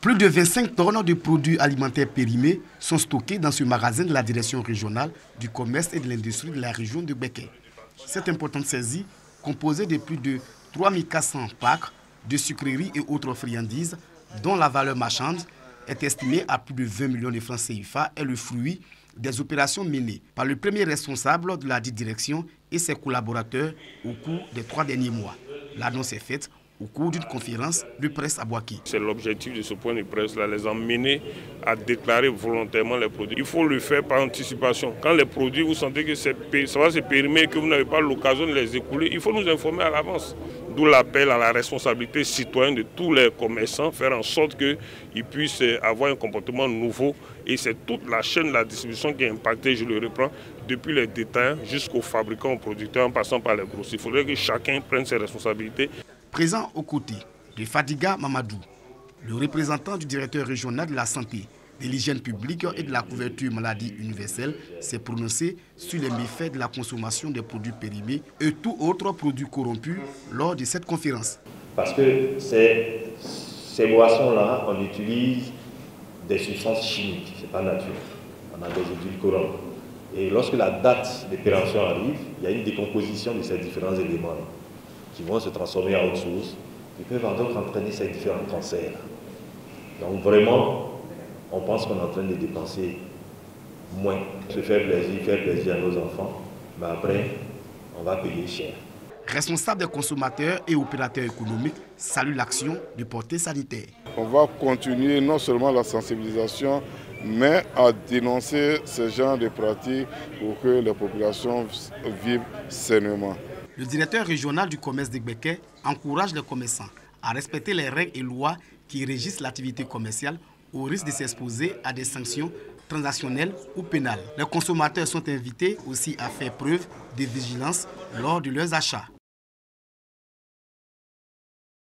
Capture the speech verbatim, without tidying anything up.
Plus de vingt-cinq tonnes de produits alimentaires périmés sont stockés dans ce magasin de la direction régionale du commerce et de l'industrie de la région de Bouaké. Cette importante saisie, composée de plus de trois mille quatre cents packs de sucreries et autres friandises, dont la valeur marchande est estimée à plus de vingt millions de francs C F A, est le fruit des opérations menées par le premier responsable de la dite direction et ses collaborateurs au cours des trois derniers mois. L'annonce est faite au cours d'une conférence de presse à Bouaké. C'est l'objectif de ce point de presse-là, les emmener à déclarer volontairement les produits. Il faut le faire par anticipation. Quand les produits, vous sentez que ça va se périmer et que vous n'avez pas l'occasion de les écouler, il faut nous informer à l'avance. D'où l'appel à la responsabilité citoyenne de tous les commerçants, faire en sorte qu'ils puissent avoir un comportement nouveau. Et c'est toute la chaîne de la distribution qui est impactée, je le reprends, depuis les détaillants jusqu'aux fabricants, aux producteurs, en passant par les grosses. Il faudrait que chacun prenne ses responsabilités. Présent aux côtés de Fadiga Mamadou, le représentant du directeur régional de la santé, de l'hygiène publique et de la couverture maladie universelle, s'est prononcé sur les méfaits de la consommation des produits périmés et tout autre produit corrompu lors de cette conférence. Parce que ces, ces boissons-là, on utilise des substances chimiques, c'est pas naturel. On a des édulcorants. Et lorsque la date de péremption arrive, il y a une décomposition de ces différents éléments-là, qui vont se transformer en autre chose, qui peuvent donc entraîner ces différents cancers. Donc vraiment, on pense qu'on est en train de dépenser moins. Se faire plaisir, faire plaisir à nos enfants, mais après, on va payer cher. Responsable des consommateurs et opérateurs économiques salue l'action de portée sanitaire. On va continuer non seulement la sensibilisation, mais à dénoncer ce genre de pratiques pour que les populations vivent sainement. Le directeur régional du commerce de Bouaké encourage les commerçants à respecter les règles et lois qui régissent l'activité commerciale au risque de s'exposer à des sanctions transactionnelles ou pénales. Les consommateurs sont invités aussi à faire preuve de vigilance lors de leurs achats.